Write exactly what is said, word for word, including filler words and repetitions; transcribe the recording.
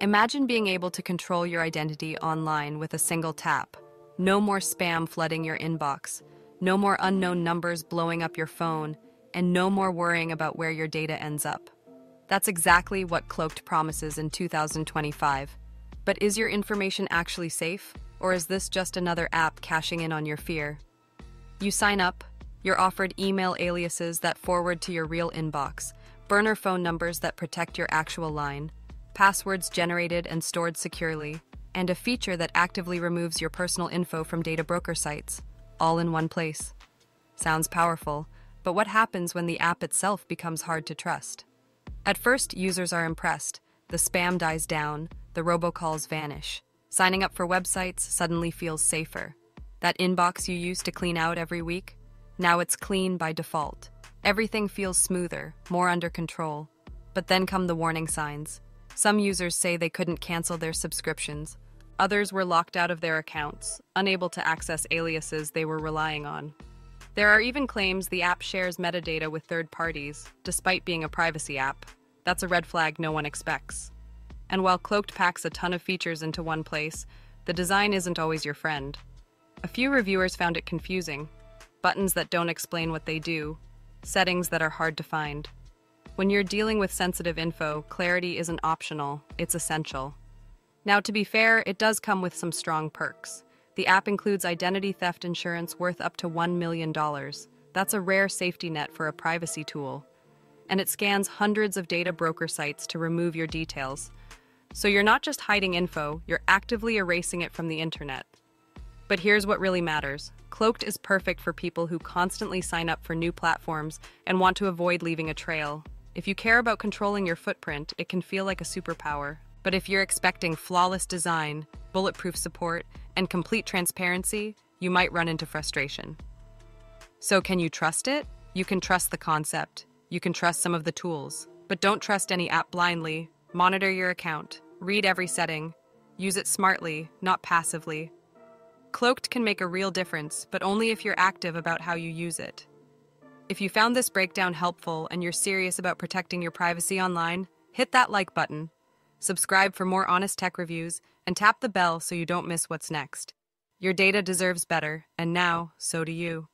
Imagine being able to control your identity online with a single tap. No more spam flooding your inbox, no more unknown numbers blowing up your phone, and no more worrying about where your data ends up. That's exactly what Cloaked promises in two thousand twenty-five. But is your information actually safe, or is this just another app cashing in on your fear? You sign up, you're offered email aliases that forward to your real inbox, burner phone numbers that protect your actual line, passwords generated and stored securely, and a feature that actively removes your personal info from data broker sites, all in one place. Sounds powerful, but what happens when the app itself becomes hard to trust? At first, users are impressed. The spam dies down, the robocalls vanish. Signing up for websites suddenly feels safer. That inbox you used to clean out every week? Now it's clean by default. Everything feels smoother, more under control. But then come the warning signs. Some users say they couldn't cancel their subscriptions. Others were locked out of their accounts, unable to access aliases they were relying on. There are even claims the app shares metadata with third parties, despite being a privacy app. That's a red flag no one expects. And while Cloaked packs a ton of features into one place, the design isn't always your friend. A few reviewers found it confusing. Buttons that don't explain what they do, settings that are hard to find. When you're dealing with sensitive info, clarity isn't optional, it's essential. Now, to be fair, it does come with some strong perks. The app includes identity theft insurance worth up to one million dollars. That's a rare safety net for a privacy tool. And it scans hundreds of data broker sites to remove your details. So you're not just hiding info, you're actively erasing it from the internet. But here's what really matters. Cloaked is perfect for people who constantly sign up for new platforms and want to avoid leaving a trail. If you care about controlling your footprint, it can feel like a superpower. But if you're expecting flawless design, bulletproof support, and complete transparency, you might run into frustration. So can you trust it? You can trust the concept. You can trust some of the tools. But don't trust any app blindly. Monitor your account. Read every setting. Use it smartly, not passively. Cloaked can make a real difference, but only if you're active about how you use it. If you found this breakdown helpful and you're serious about protecting your privacy online, hit that like button, subscribe for more honest tech reviews, and tap the bell so you don't miss what's next. Your data deserves better, and now, so do you.